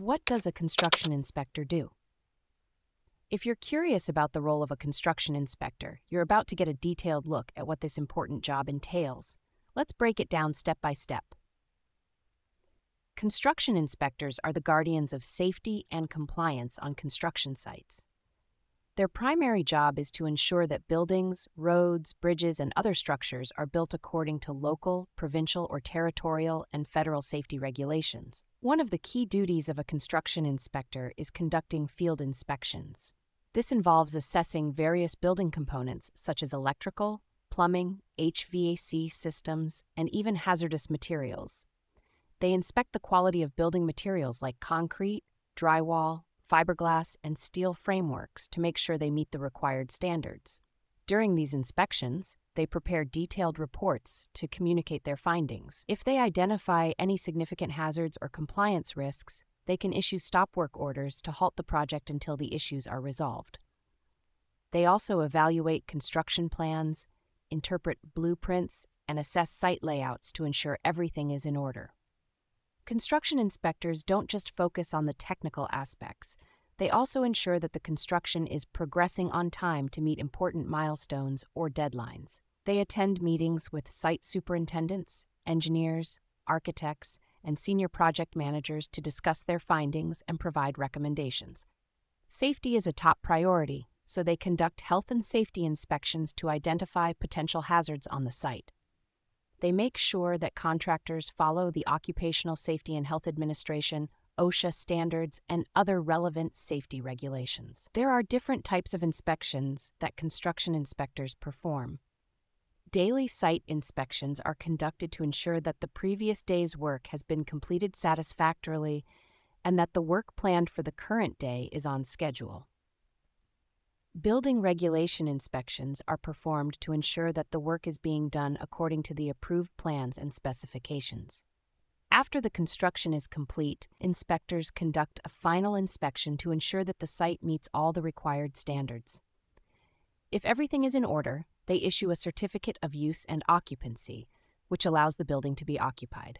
What does a construction inspector do? If you're curious about the role of a construction inspector, you're about to get a detailed look at what this important job entails. Let's break it down step by step. Construction inspectors are the guardians of safety and compliance on construction sites. Their primary job is to ensure that buildings, roads, bridges, and other structures are built according to local, provincial, or territorial and federal safety regulations. One of the key duties of a construction inspector is conducting field inspections. This involves assessing various building components such as electrical, plumbing, HVAC systems, and even hazardous materials. They inspect the quality of building materials like concrete, drywall, fiberglass, and steel frameworks to make sure they meet the required standards. During these inspections, they prepare detailed reports to communicate their findings. If they identify any significant hazards or compliance risks, they can issue stop work orders to halt the project until the issues are resolved. They also evaluate construction plans, interpret blueprints, and assess site layouts to ensure everything is in order. Construction inspectors don't just focus on the technical aspects. They also ensure that the construction is progressing on time to meet important milestones or deadlines. They attend meetings with site superintendents, engineers, architects, and senior project managers to discuss their findings and provide recommendations. Safety is a top priority, so they conduct health and safety inspections to identify potential hazards on the site. They make sure that contractors follow the Occupational Safety and Health Administration, OSHA standards, and other relevant safety regulations. There are different types of inspections that construction inspectors perform. Daily site inspections are conducted to ensure that the previous day's work has been completed satisfactorily and that the work planned for the current day is on schedule. Building regulation inspections are performed to ensure that the work is being done according to the approved plans and specifications. After the construction is complete, inspectors conduct a final inspection to ensure that the site meets all the required standards. If everything is in order, they issue a certificate of use and occupancy, which allows the building to be occupied.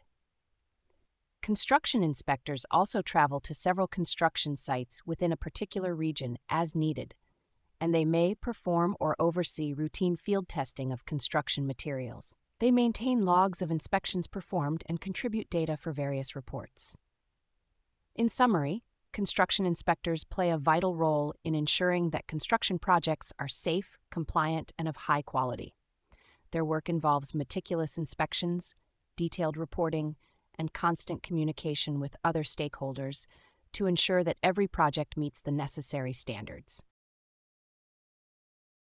Construction inspectors also travel to several construction sites within a particular region as needed, and they may perform or oversee routine field testing of construction materials. They maintain logs of inspections performed and contribute data for various reports. In summary, construction inspectors play a vital role in ensuring that construction projects are safe, compliant, and of high quality. Their work involves meticulous inspections, detailed reporting, and constant communication with other stakeholders to ensure that every project meets the necessary standards.